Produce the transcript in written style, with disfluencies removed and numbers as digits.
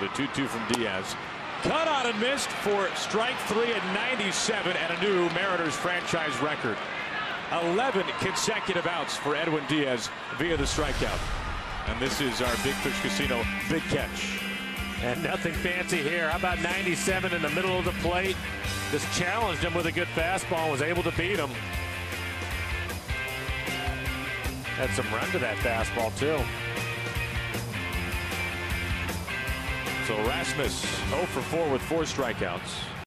The 2-2 from Diaz. Cut out and missed for strike three at 97 and a new Mariners franchise record. 11 consecutive outs for Edwin Diaz via the strikeout. And this is our Big Fish Casino big catch. And nothing fancy here. How about 97 in the middle of the plate? Just challenged him with a good fastball and was able to beat him. Had some run to that fastball, too. So Rasmus 0 for 4 with 4 strikeouts.